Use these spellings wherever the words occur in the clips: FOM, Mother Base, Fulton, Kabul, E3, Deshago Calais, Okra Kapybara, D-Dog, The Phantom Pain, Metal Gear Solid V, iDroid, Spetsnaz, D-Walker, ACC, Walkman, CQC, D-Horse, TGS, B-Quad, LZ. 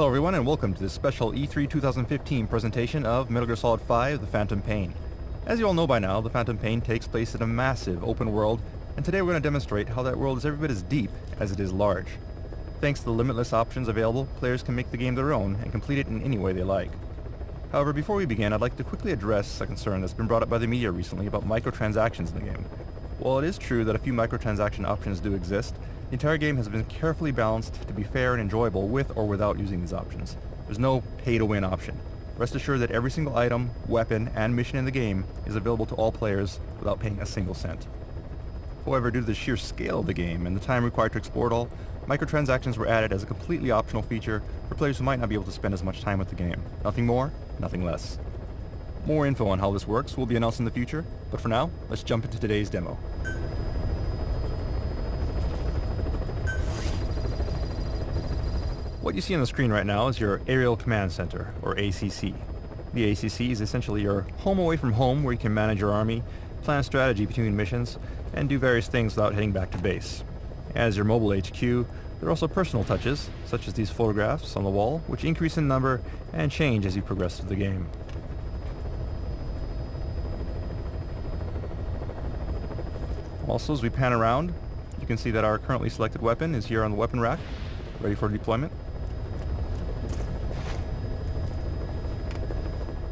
Hello everyone and welcome to this special E3 2015 presentation of Metal Gear Solid V, The Phantom Pain. As you all know by now, The Phantom Pain takes place in a massive open world, and today we're going to demonstrate how that world is every bit as deep as it is large. Thanks to the limitless options available, players can make the game their own and complete it in any way they like. However, before we begin, I'd like to quickly address a concern that's been brought up by the media recently about microtransactions in the game. While it is true that a few microtransaction options do exist, the entire game has been carefully balanced to be fair and enjoyable with or without using these options. There's no pay-to-win option. Rest assured that every single item, weapon, and mission in the game is available to all players without paying a single cent. However, due to the sheer scale of the game and the time required to explore it all, microtransactions were added as a completely optional feature for players who might not be able to spend as much time with the game. Nothing more, nothing less. More info on how this works will be announced in the future, but for now, let's jump into today's demo. What you see on the screen right now is your Aerial Command Center, or ACC. The ACC is essentially your home away from home where you can manage your army, plan strategy between missions, and do various things without heading back to base. As your mobile HQ, there are also personal touches, such as these photographs on the wall, which increase in number and change as you progress through the game. Also, as we pan around, you can see that our currently selected weapon is here on the weapon rack, ready for deployment.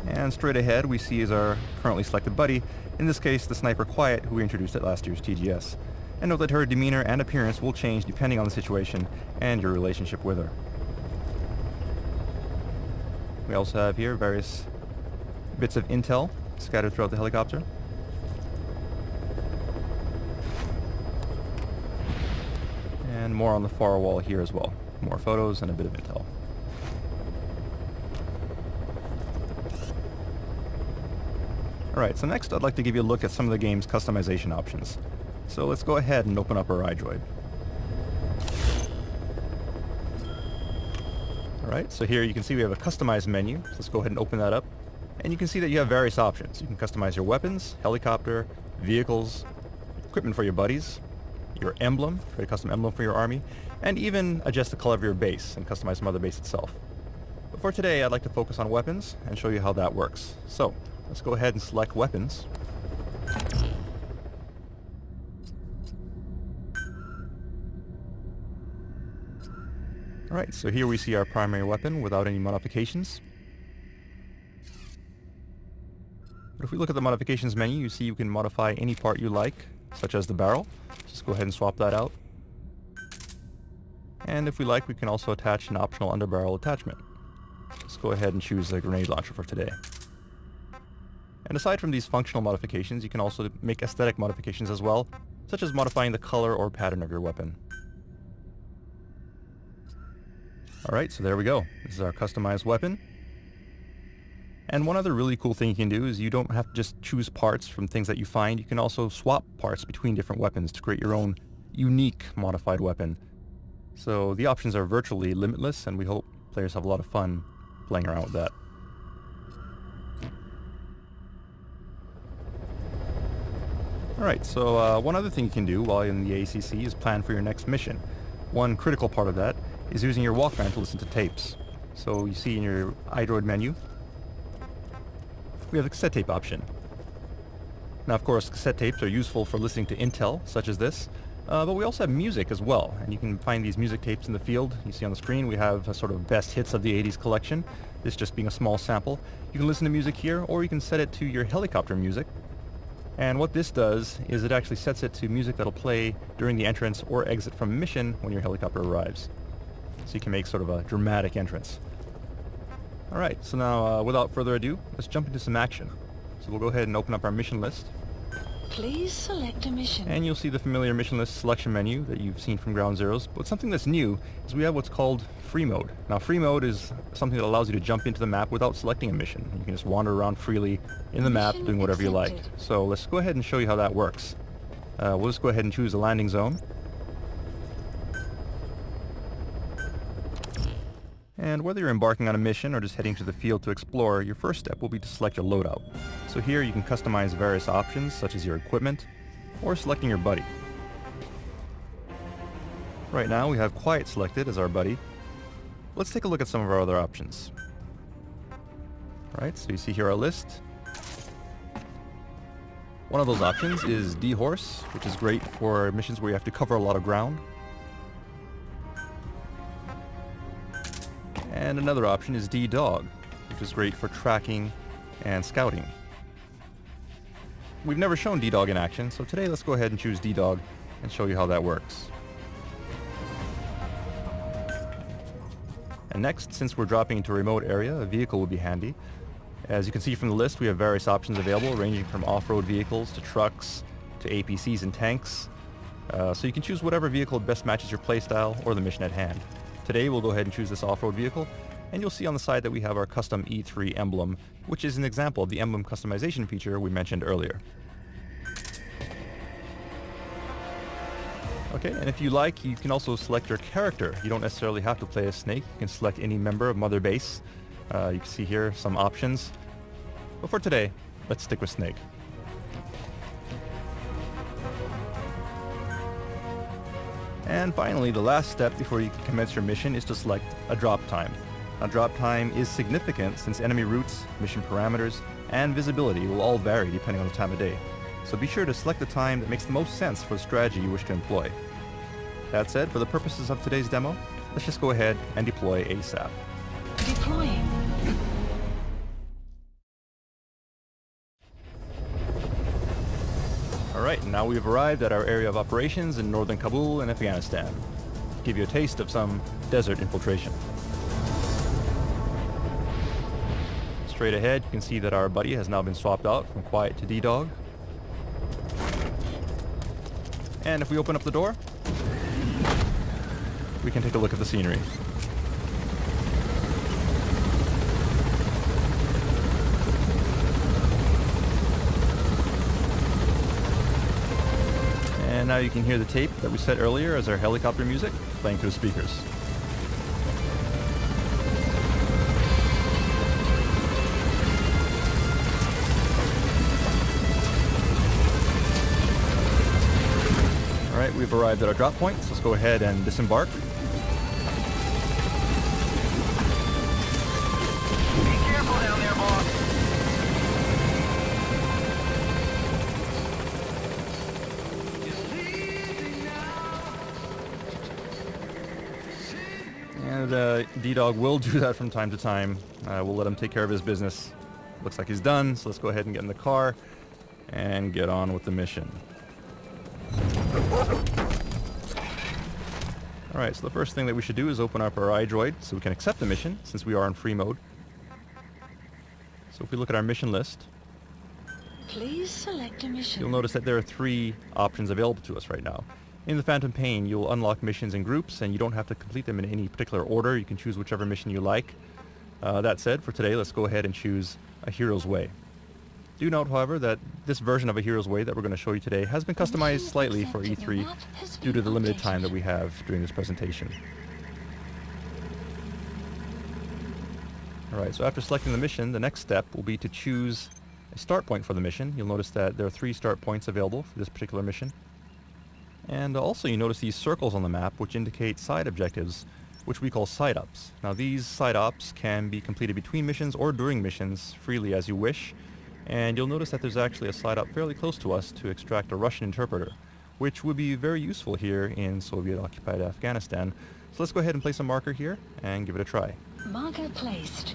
And straight ahead we see is our currently selected buddy, in this case the sniper Quiet, who we introduced at last year's TGS. And note that her demeanor and appearance will change depending on the situation and your relationship with her. We also have here various bits of intel scattered throughout the helicopter. And more on the far wall here as well. More photos and a bit of intel. Alright, so next I'd like to give you a look at some of the game's customization options. So let's go ahead and open up our iDroid. Alright, so here you can see we have a customized menu. So let's go ahead and open that up. And you can see that you have various options. You can customize your weapons, helicopter, vehicles, equipment for your buddies, your emblem, create a custom emblem for your army, and even adjust the color of your base and customize Mother Base itself. But for today, I'd like to focus on weapons and show you how that works. So, let's go ahead and select weapons. Alright, so here we see our primary weapon without any modifications. But if we look at the modifications menu, you see you can modify any part you like, such as the barrel. Just go ahead and swap that out. And if we like, we can also attach an optional underbarrel attachment. Let's go ahead and choose the grenade launcher for today. And aside from these functional modifications, you can also make aesthetic modifications as well, such as modifying the color or pattern of your weapon. Alright, so there we go. This is our customized weapon. And one other really cool thing you can do is you don't have to just choose parts from things that you find. You can also swap parts between different weapons to create your own unique modified weapon. So the options are virtually limitless, and we hope players have a lot of fun playing around with that. Alright, so one other thing you can do while in the ACC is plan for your next mission. One critical part of that is using your Walkman to listen to tapes. So you see in your iDroid menu, we have a cassette tape option. Now of course cassette tapes are useful for listening to intel such as this, but we also have music as well, and you can find these music tapes in the field. You see on the screen we have a sort of best hits of the 80s collection, this just being a small sample. You can listen to music here, or you can set it to your helicopter music, and what this does is it actually sets it to music that'll play during the entrance or exit from mission when your helicopter arrives. So you can make sort of a dramatic entrance. Alright, so now without further ado, let's jump into some action. So we'll go ahead and open up our mission list. Please select a mission. And you'll see the familiar mission list selection menu that you've seen from Ground Zeroes, but something that's new is we have what's called Free Mode. Now Free Mode is something that allows you to jump into the map without selecting a mission. You can just wander around freely in the map doing whatever you like. So let's go ahead and show you how that works. We'll just go ahead and choose a landing zone. And whether you're embarking on a mission or just heading to the field to explore, your first step will be to select your loadout. So here you can customize various options such as your equipment or selecting your buddy. Right now we have Quiet selected as our buddy, Let's take a look at some of our other options. Alright, so you see here our list. One of those options is D-Horse, which is great for missions where you have to cover a lot of ground. And another option is D-Dog, which is great for tracking and scouting. We've never shown D-Dog in action, so today let's go ahead and choose D-Dog and show you how that works. And next, since we're dropping into a remote area, a vehicle will be handy. As you can see from the list, we have various options available, ranging from off-road vehicles to trucks to APCs and tanks. So you can choose whatever vehicle best matches your playstyle or the mission at hand. Today we'll go ahead and choose this off-road vehicle, and you'll see on the side that we have our custom E3 emblem, which is an example of the emblem customization feature we mentioned earlier. Okay, and if you like, you can also select your character. You don't necessarily have to play a snake. You can select any member of Mother Base. You can see here some options. But for today, let's stick with Snake. And finally, the last step before you can commence your mission is to select a drop time. Now, drop time is significant since enemy routes, mission parameters, and visibility will all vary depending on the time of day. So be sure to select the time that makes the most sense for the strategy you wish to employ. That said, for the purposes of today's demo, let's just go ahead and deploy ASAP. Deploying. Alright, now we've arrived at our area of operations in northern Kabul in Afghanistan. Give you a taste of some desert infiltration. Straight ahead, you can see that our buddy has now been swapped out from Quiet to D-Dog. And if we open up the door, we can take a look at the scenery. And now you can hear the tape that we set earlier as our helicopter music playing through speakers. Alright, we've arrived at our drop point, so let's go ahead and disembark. D-Dog will do that from time to time. We'll let him take care of his business. Looks like he's done, so let's go ahead and get in the car and get on with the mission. Alright, so the first thing that we should do is open up our iDroid so we can accept the mission, since we are in free mode. So if we look at our mission list, please select a mission. You'll notice that there are 3 options available to us right now. In The Phantom Pain, you'll unlock missions in groups, and you don't have to complete them in any particular order. You can choose whichever mission you like. That said, for today, let's go ahead and choose A Hero's Way. Do note, however, that this version of A Hero's Way that we're going to show you today has been customized slightly for E3 due to the limited time that we have during this presentation. Alright, so after selecting the mission, the next step will be to choose a start point for the mission. You'll notice that there are 3 start points available for this particular mission. And also you notice these circles on the map which indicate side objectives, which we call side ops. Now these side ops can be completed between missions or during missions freely as you wish, and you'll notice that there's actually a side op fairly close to us to extract a Russian interpreter, which would be very useful here in Soviet-occupied Afghanistan. So let's go ahead and place a marker here and give it a try. Marker placed.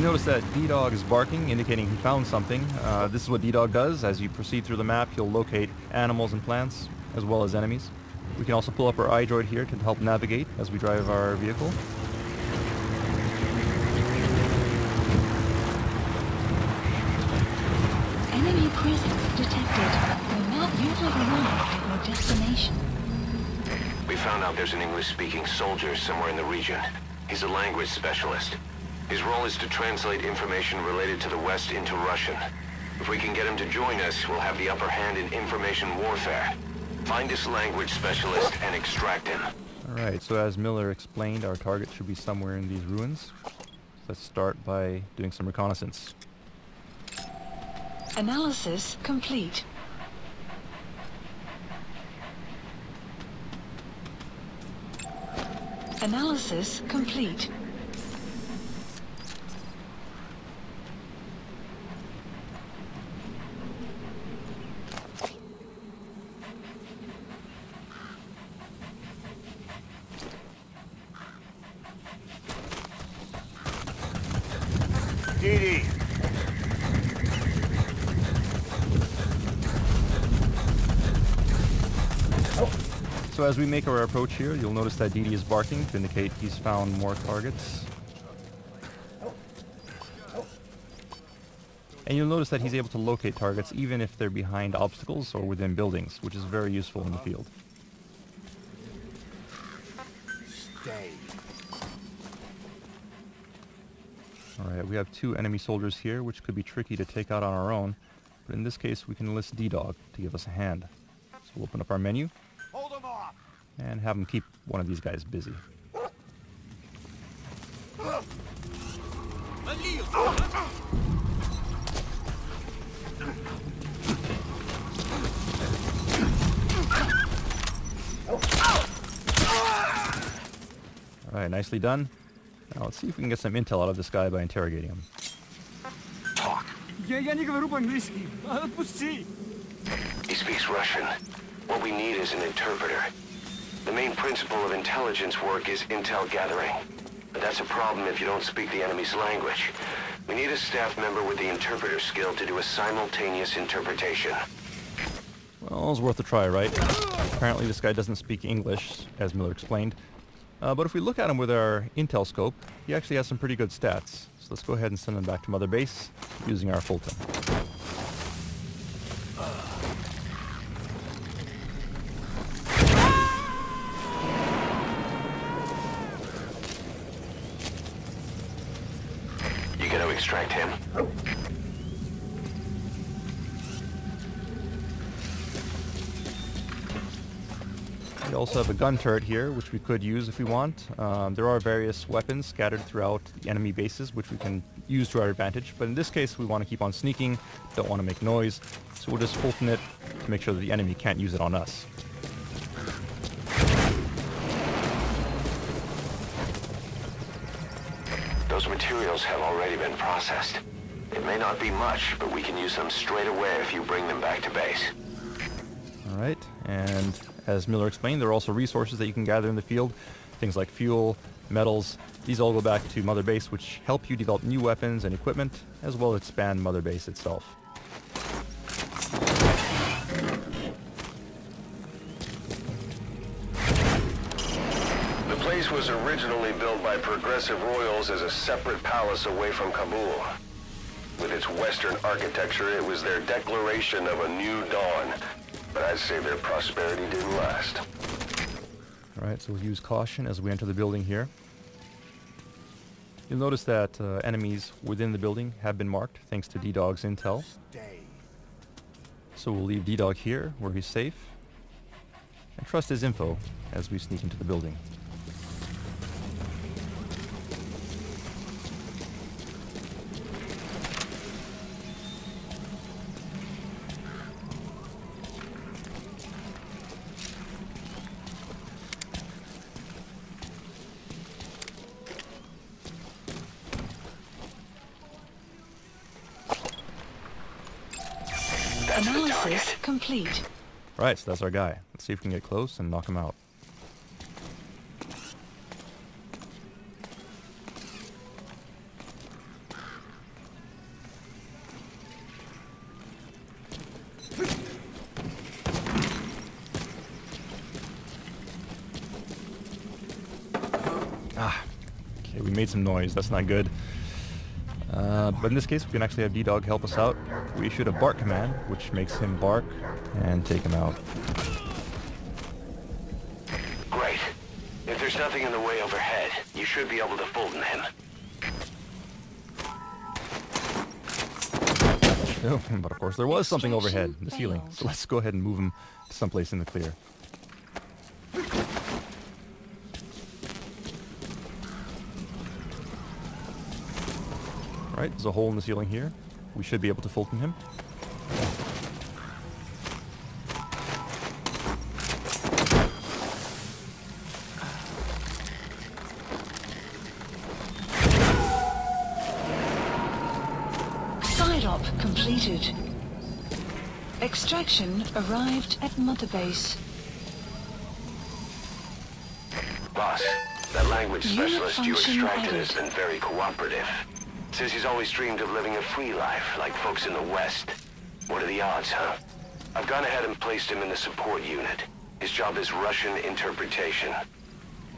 Notice that D-Dog is barking, indicating he found something. This is what D-Dog does. As you proceed through the map, he'll locate animals and plants, as well as enemies. We can also pull up our iDroid here to help navigate as we drive our vehicle. Enemy presence detected. We're not yet arrived at your destination. We found out there's an English-speaking soldier somewhere in the region. He's a language specialist. His role is to translate information related to the West into Russian. If we can get him to join us, we'll have the upper hand in information warfare. Find this language specialist and extract him. Alright, so as Miller explained, our target should be somewhere in these ruins. Let's start by doing some reconnaissance. Analysis complete. Analysis complete. So as we make our approach here, you'll notice that D.D. is barking to indicate he's found more targets. And you'll notice that he's able to locate targets even if they're behind obstacles or within buildings, which is very useful in the field. Alright, we have two enemy soldiers here, which could be tricky to take out on our own, but in this case we can enlist D-Dog to give us a hand. So we'll open up our menu and have him keep one of these guys busy. Alright, nicely done. Now let's see if we can get some intel out of this guy by interrogating him. Talk. He speaks Russian. What we need is an interpreter. The main principle of intelligence work is intel gathering. But that's a problem if you don't speak the enemy's language. We need a staff member with the interpreter skill to do a simultaneous interpretation. Well, all's worth a try, right? Apparently this guy doesn't speak English, as Miller explained. But if we look at him with our intel scope, he actually has some pretty good stats. So let's go ahead and send him back to Mother Base using our Fulton. Extract him. We also have a gun turret here, which we could use if we want. There are various weapons scattered throughout the enemy bases, which we can use to our advantage. But in this case, we want to keep on sneaking, don't want to make noise, so we'll just Fulton it to make sure that the enemy can't use it on us. Those materials have already been processed. It may not be much, but we can use them straight away if you bring them back to base. Alright, and as Miller explained, there are also resources that you can gather in the field. Things like fuel, metals, these all go back to Mother Base, which help you develop new weapons and equipment, as well as expand Mother Base itself. The place was originally built by progressive royals as a separate palace away from Kabul. With its Western architecture, it was their declaration of a new dawn. But I'd say their prosperity didn't last. Alright, so we'll use caution as we enter the building here. You'll notice that enemies within the building have been marked, thanks to D-Dog's intel. So we'll leave D-Dog here, where he's safe, and trust his info as we sneak into the building. Analysis complete. Right, so that's our guy. Let's see if we can get close and knock him out. Okay, we made some noise. That's not good. But in this case, we can actually have D-Dog help us out. We issued a bark command, which makes him bark and take him out. Great. If there's nothing in the way overhead, you should be able to Fulton him. Oh, but of course there was something overhead, the ceiling. So let's go ahead and move him to someplace in the clear. All right, there's a hole in the ceiling here. We should be able to Fulton him. Side op completed. Extraction arrived at Mother Base. Boss, that language specialist you extracted has been very cooperative. Says he's always dreamed of living a free life, like folks in the West. What are the odds, huh? I've gone ahead and placed him in the support unit. His job is Russian interpretation.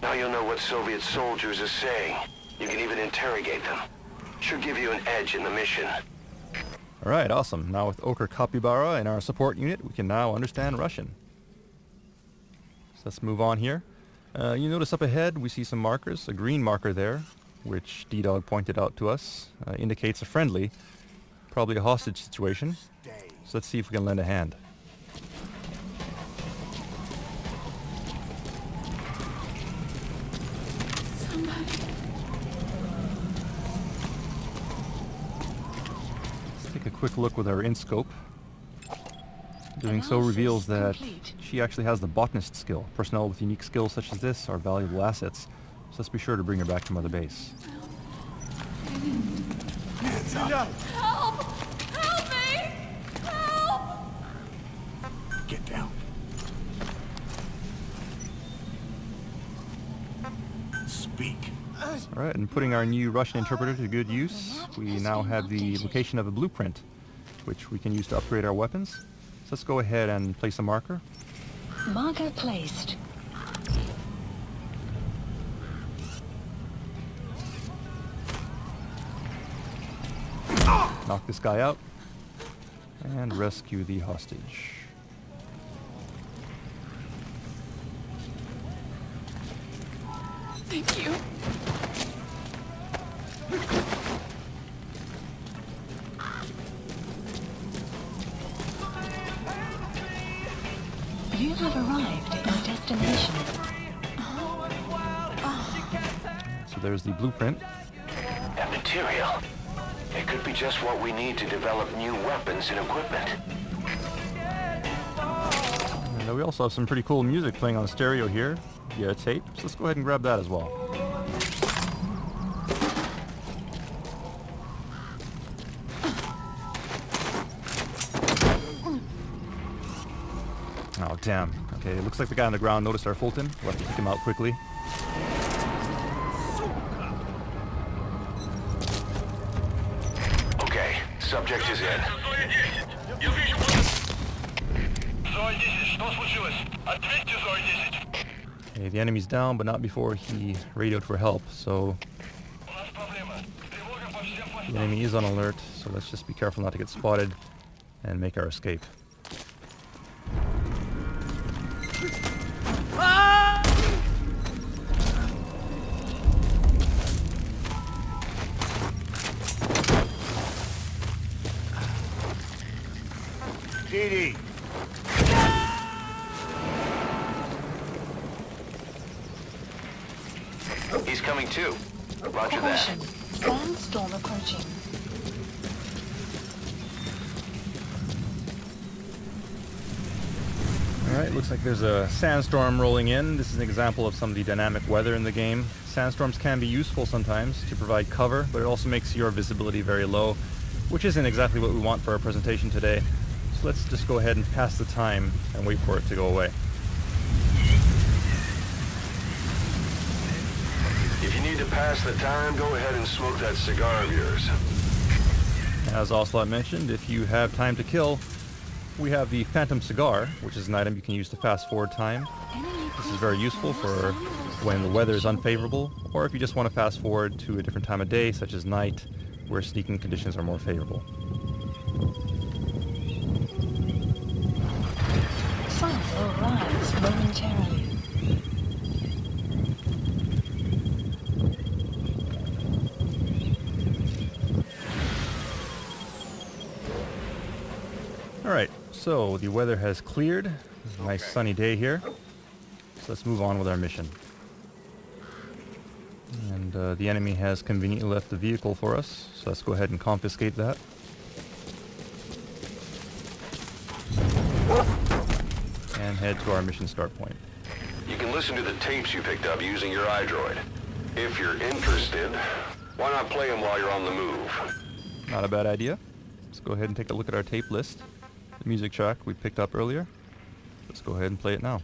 Now you'll know what Soviet soldiers are saying. You can even interrogate them. Should give you an edge in the mission. Alright, awesome. Now with Okra Kapybara in our support unit, we can now understand Russian. So let's move on here. You notice up ahead we see some markers, a green marker there, which D-Dog pointed out to us, indicates a friendly, probably a hostage situation. So let's see if we can lend a hand. Somebody. Let's take a quick look with our in-scope. Doing so reveals that she actually has the botanist skill. Personnel with unique skills such as this are valuable assets. So let's be sure to bring her back to Mother Base. Help! Help me! Help! Get down. Speak. All right, and putting our new Russian interpreter to good use, we now have the location of a blueprint, which we can use to upgrade our weapons. So let's go ahead and place a marker. Marker placed. Knock this guy out and rescue the hostage. Thank you. You have arrived at your destination. So there's the blueprint. That material. It could be just what we need to develop new weapons and equipment. And we also have some pretty cool music playing on stereo here via tape, so let's go ahead and grab that as well. Oh, damn. Okay, it looks like the guy on the ground noticed our Fulton. We'll have to kick him out quickly. Subject is in. Okay, the enemy's down, but not before he radioed for help, so... The enemy is on alert, so let's just be careful not to get spotted and make our escape. He's coming too. Roger that. Sandstorm approaching. All right, looks like there's a sandstorm rolling in. This is an example of some of the dynamic weather in the game. Sandstorms can be useful sometimes to provide cover, but it also makes your visibility very low, which isn't exactly what we want for our presentation today. So let's just go ahead and pass the time and wait for it to go away. If you need to pass the time, go ahead and smoke that cigar of yours. As Ocelot mentioned, if you have time to kill, we have the Phantom Cigar, which is an item you can use to fast forward time. This is very useful for when the weather is unfavorable, or if you just want to fast forward to a different time of day, such as night, where sneaking conditions are more favorable. Momentarily. Alright, so the weather has cleared. It's a nice sunny day here. So let's move on with our mission. And the enemy has conveniently left the vehicle for us, so let's go ahead and confiscate that. And head to our mission start point. You can listen to the tapes you picked up using your iDroid. If you're interested, why not play them while you're on the move? Not a bad idea. Let's go ahead and take a look at our tape list. The music track we picked up earlier. Let's go ahead and play it now.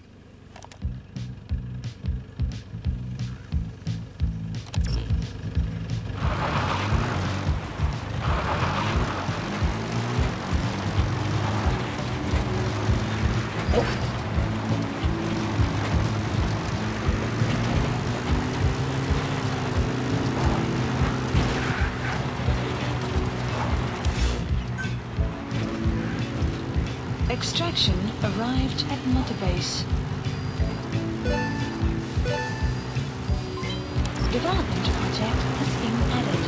Extraction arrived at Mother Base. Development project has been added.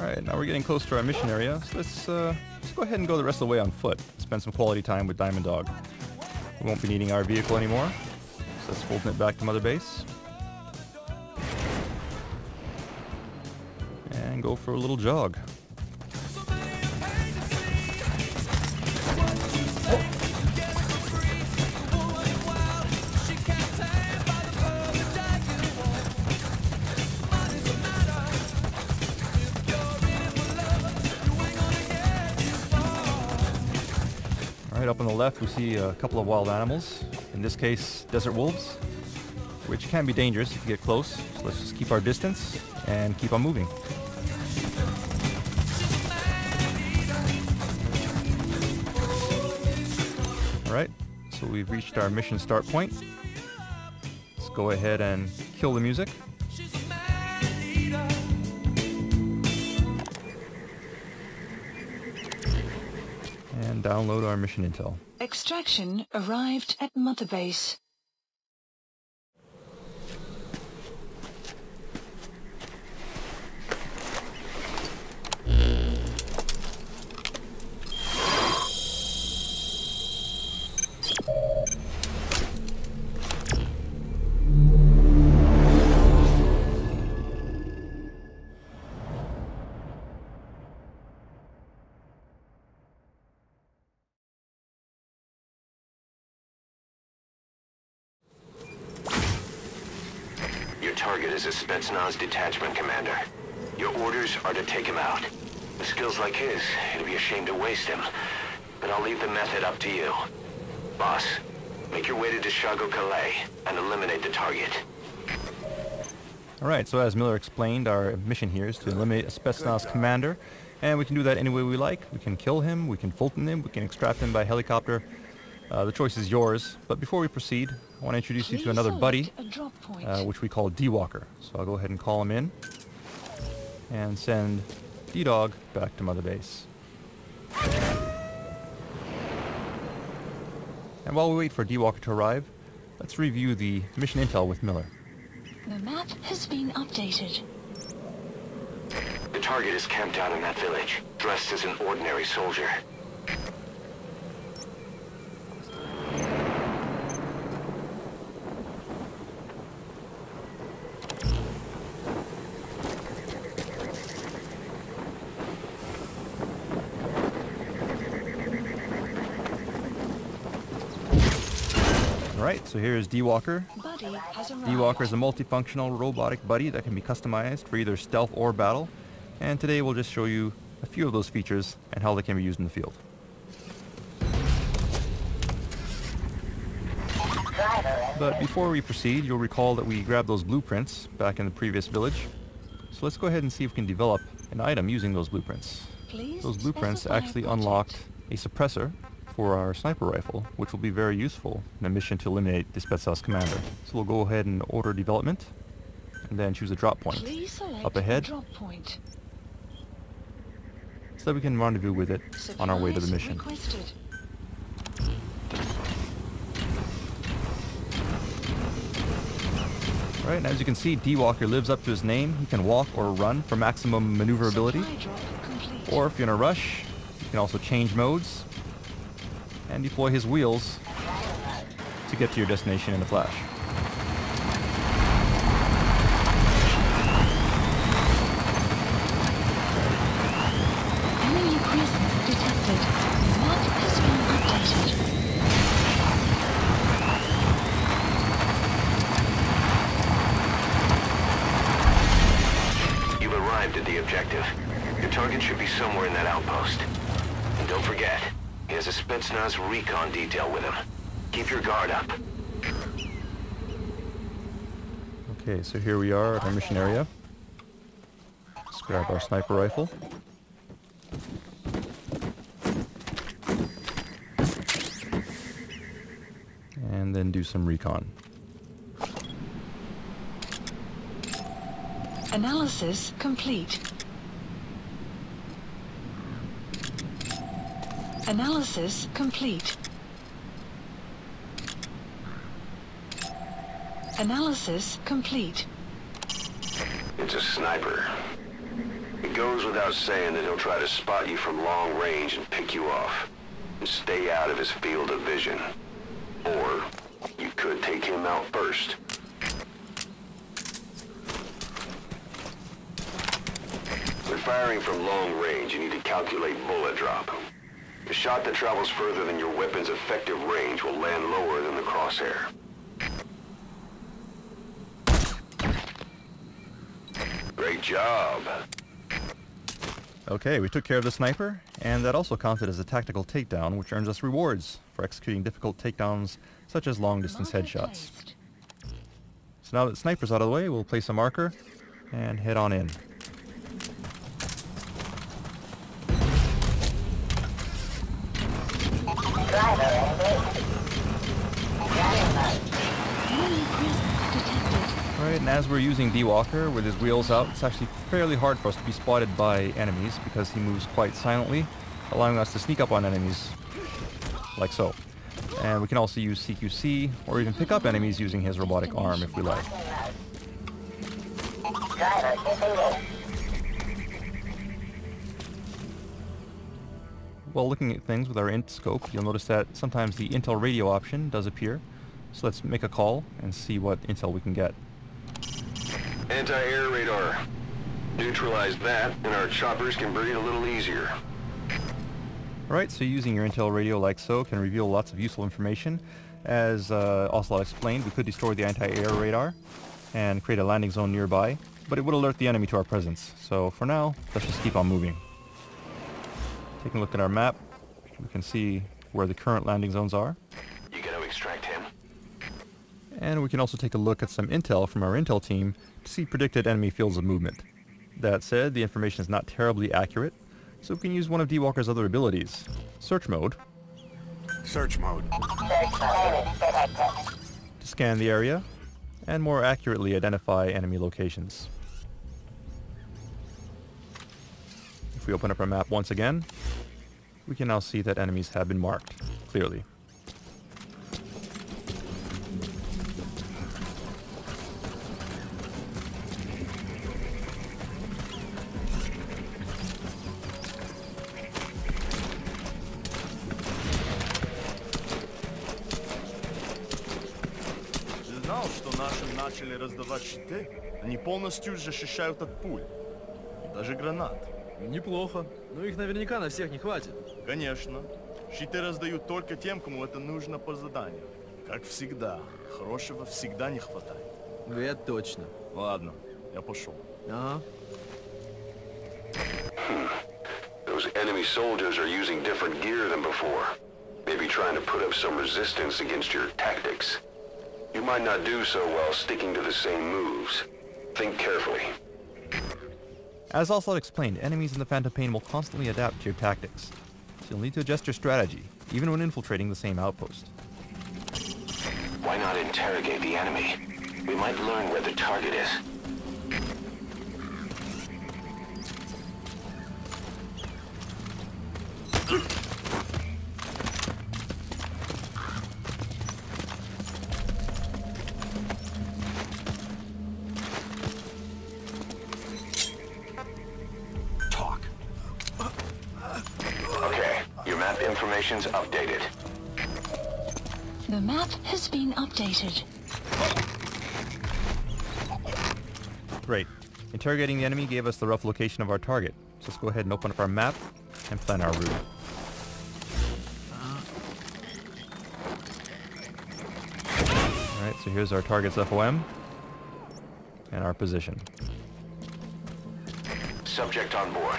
Alright, now we're getting close to our mission area, so let's go ahead and go the rest of the way on foot. Spend some quality time with Diamond Dog. We won't be needing our vehicle anymore, so let's Fulton it back to Mother Base. And go for a little jog. Right up on the left we see a couple of wild animals, in this case desert wolves, which can be dangerous if you get close, so let's just keep our distance and keep on moving. Alright, so we've reached our mission start point. Let's go ahead and kill the music. And download our mission intel. Extraction arrived at Mother Base. Target is a Spetsnaz detachment commander. Your orders are to take him out. With skills like his, it'd be a shame to waste him. But I'll leave the method up to you. Boss, make your way to Deshago Calais and eliminate the target. Alright, so as Miller explained, our mission here is to eliminate a Spetsnaz commander. And we can do that any way we like. We can kill him, we can Fulton him, we can extract him by helicopter. The choice is yours, but before we proceed, I want to introduce you to another buddy, which we call D-Walker. So I'll go ahead and call him in, and send D-Dog back to Mother Base. And while we wait for D-Walker to arrive, let's review the mission intel with Miller. The map has been updated. The target is camped out in that village, dressed as an ordinary soldier. Alright, so here is D-Walker. D-Walker is a multifunctional robotic buddy that can be customized for either stealth or battle. And today we'll just show you a few of those features and how they can be used in the field. But before we proceed, you'll recall that we grabbed those blueprints back in the previous village. So let's go ahead and see if we can develop an item using those blueprints. Those blueprints actually unlocked a suppressor for our sniper rifle, which will be very useful in a mission to eliminate the Spetsnaz commander. So we'll go ahead and order development, and then choose a drop point. Up ahead, drop point, so that we can rendezvous with it on our way to the mission. Alright, and as you can see, D-Walker lives up to his name. He can walk or run for maximum maneuverability. Or if you're in a rush, you can also change modes and deploy his wheels to get to your destination in a flash. Spetsnaz recon detail with him. Keep your guard up. Okay, so here we are at our mission area. Let's grab our sniper rifle. And then do some recon. Analysis complete. Analysis complete. Analysis complete. It's a sniper. It goes without saying that he'll try to spot you from long range and pick you off. And stay out of his field of vision. Or you could take him out first. When firing from long range, you need to calculate bullet drop. A shot that travels further than your weapon's effective range will land lower than the crosshair. Great job! Okay, we took care of the sniper, and that also counted as a tactical takedown, which earns us rewards for executing difficult takedowns such as long-distance headshots. So now that the sniper's out of the way, we'll place a marker and head on in. Alright, and as we're using D-Walker with his wheels out, it's actually fairly hard for us to be spotted by enemies because he moves quite silently, allowing us to sneak up on enemies, like so. And we can also use CQC, or even pick up enemies using his robotic arm if we like. While looking at things with our int scope, you'll notice that sometimes the intel radio option does appear. So let's make a call and see what intel we can get. Anti-air radar. Neutralize that, and our choppers can breathe a little easier. Alright, so using your intel radio like so can reveal lots of useful information. As Ocelot explained, we could destroy the anti-air radar and create a landing zone nearby, but it would alert the enemy to our presence. So for now, let's just keep on moving. Taking a look at our map, we can see where the current landing zones are. You gotta extract him. And we can also take a look at some intel from our intel team to see predicted enemy fields of movement. That said, the information is not terribly accurate, so we can use one of D-Walker's other abilities, search mode. Search mode. To scan the area and more accurately identify enemy locations. If we open up our map once again, we can now see that enemies have been marked, clearly. Они полностью защищают от пуль, даже гранат. Неплохо, но их наверняка на всех не хватит. Конечно. Щиты раздают только тем, кому это нужно по заданию. Как всегда, хорошего всегда не хватает. Это точно. Ладно, я пошел. Ага. Those enemy soldiers are using different gear than before. Maybe trying to put up some resistance against your tactics. You might not do so while sticking to the same moves. Think carefully. As Ocelot explained, enemies in the Phantom Pain will constantly adapt to your tactics, so you'll need to adjust your strategy, even when infiltrating the same outpost. Why not interrogate the enemy? We might learn where the target is. Map information's updated. The map has been updated. Great. Interrogating the enemy gave us the rough location of our target. So let's go ahead and open up our map and plan our route. Alright, so here's our target's FOM and our position. Subject on board.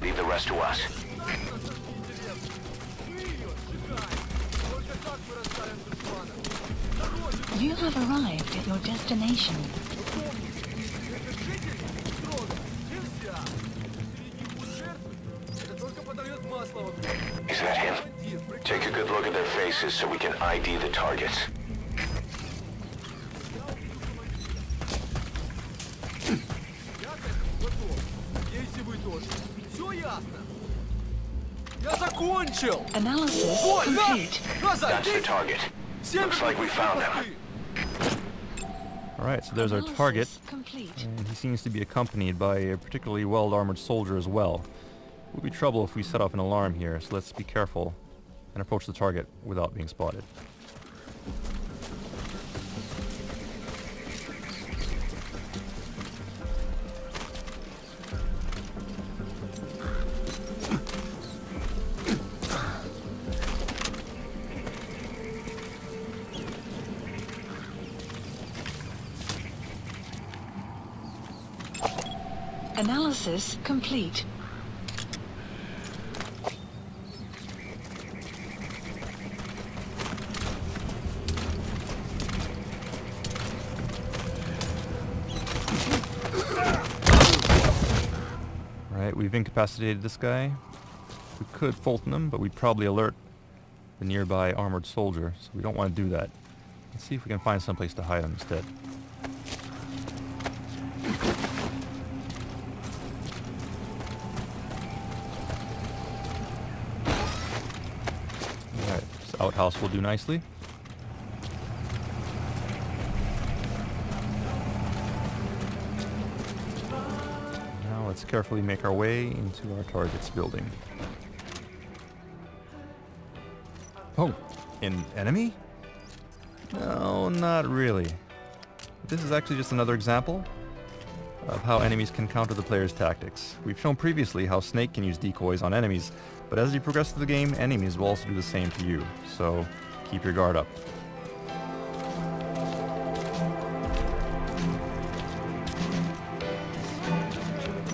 Leave the rest to us. You have arrived at your destination. Is that him? Take a good look at their faces so we can ID the targets. Analysis complete. That's the target. Looks like we found him. Alright, so there's our target. And he seems to be accompanied by a particularly well-armored soldier as well. It would be trouble if we set off an alarm here, so let's be careful and approach the target without being spotted. Analysis complete. Alright, we've incapacitated this guy. We could Fulton him, but we'd probably alert the nearby armored soldier, so we don't want to do that. Let's see if we can find someplace to hide him instead. Outhouse will do nicely. Now let's carefully make our way into our target's building. Oh, an enemy? No, not really. This is actually just another example of how enemies can counter the player's tactics. We've shown previously how Snake can use decoys on enemies, but as you progress through the game, enemies will also do the same to you, so keep your guard up.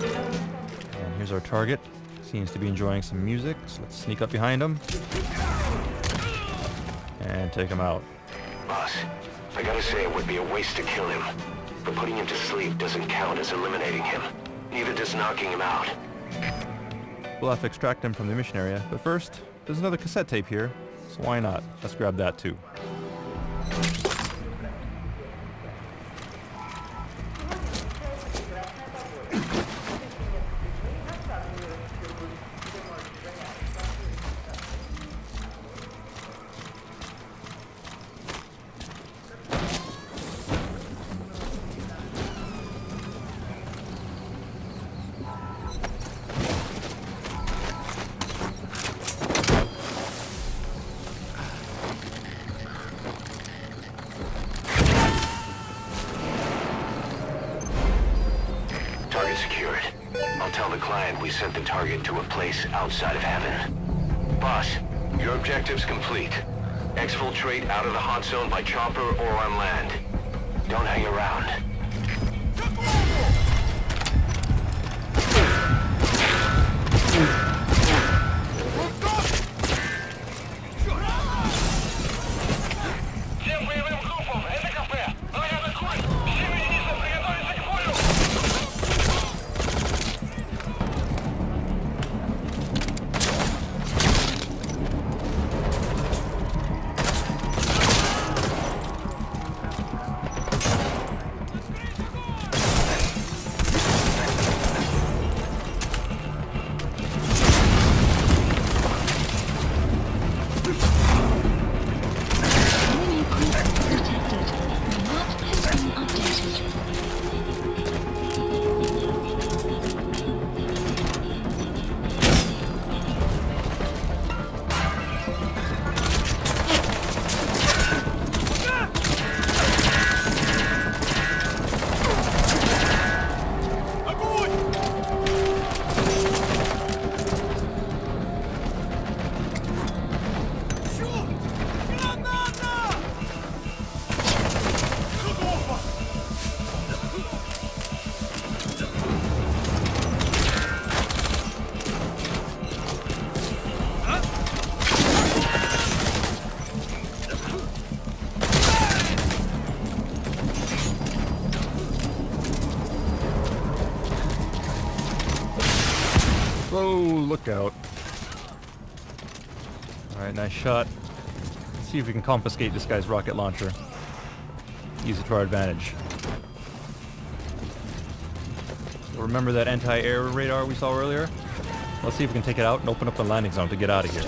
And here's our target. Seems to be enjoying some music, so let's sneak up behind him and take him out. Boss, I gotta say it would be a waste to kill him, but putting him to sleep doesn't count as eliminating him. Neither does knocking him out. We'll have to extract him from the mission area, but first, there's another cassette tape here, so why not? Let's grab that too. We sent the target to a place outside of heaven. Boss, your objective's complete. Exfiltrate out of the hot zone by chopper or on land. Don't hang around. lookout. Alright, nice shot. Let's see if we can confiscate this guy's rocket launcher. Use it to our advantage. Remember that anti-air radar we saw earlier? Let's see if we can take it out and open up the landing zone to get out of here. You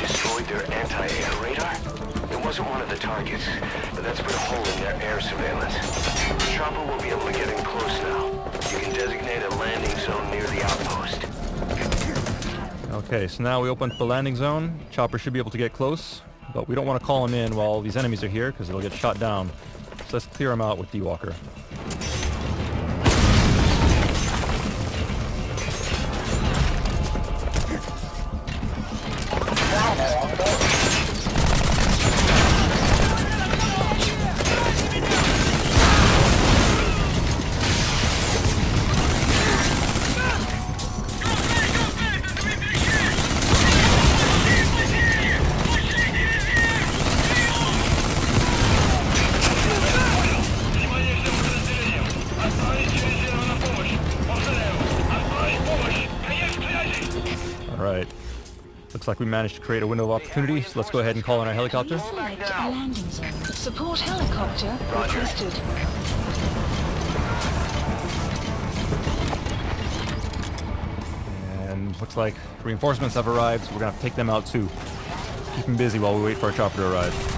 destroyed their anti-air radar? It wasn't one of the targets, but that's put a hole in their air surveillance. The chopper will be able to get in close now. You can designate a landing zone near the outpost. Okay, so now we open up the landing zone. Chopper should be able to get close, but we don't want to call him in while all these enemies are here because it'll get shot down. So let's clear him out with D-Walker. Like we managed to create a window of opportunity, so let's go ahead and call in our helicopter. Support helicopter requested. And looks like reinforcements have arrived, so we're gonna have to take them out too. Keep them busy while we wait for our chopper to arrive.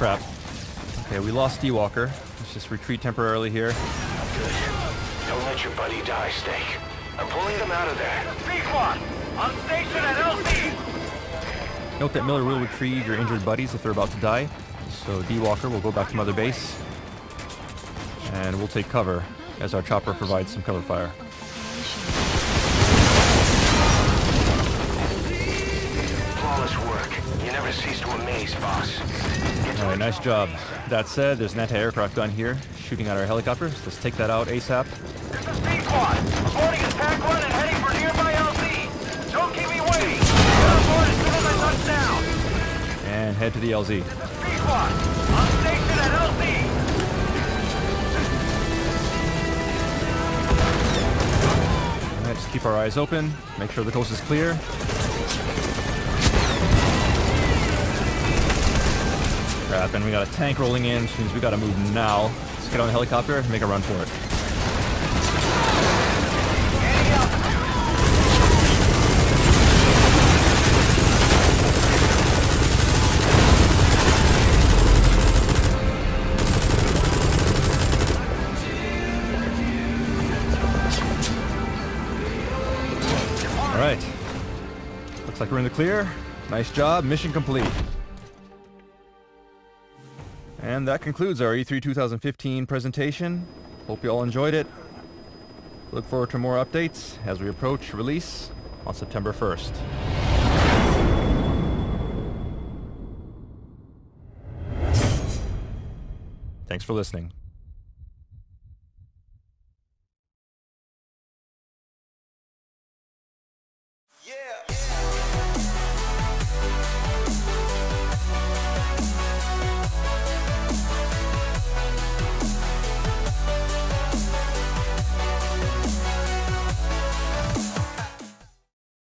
Crap. Okay, we lost D-Walker. Let's just retreat temporarily here. Good. Don't let your buddy die, Snake. I'm pulling them out of there. B-Quad, on station at LZ. Note that Miller will retrieve your injured buddies if they're about to die. So D-Walker will go back to Mother Base. And we'll take cover as our chopper provides some cover fire. Flawless work. You never cease to amaze, boss. Alright, nice job. That said, there's an anti-aircraft gun here shooting at our helicopters. Let's take that out ASAP. This is B-Quad. Boarding is Pack 1 and heading for nearby LZ. Don't keep me waiting. Get on board as soon as I touch down. And head to the LZ. This is B-Quad. On station at LZ. Alright, just keep our eyes open. Make sure the coast is clear. Crap, and we got a tank rolling in, which means we gotta move now. Let's get on the helicopter and make a run for it. Alright. Looks like we're in the clear. Nice job, mission complete. And that concludes our E3 2015 presentation. Hope you all enjoyed it. Look forward to more updates as we approach release on September 1st. Thanks for listening.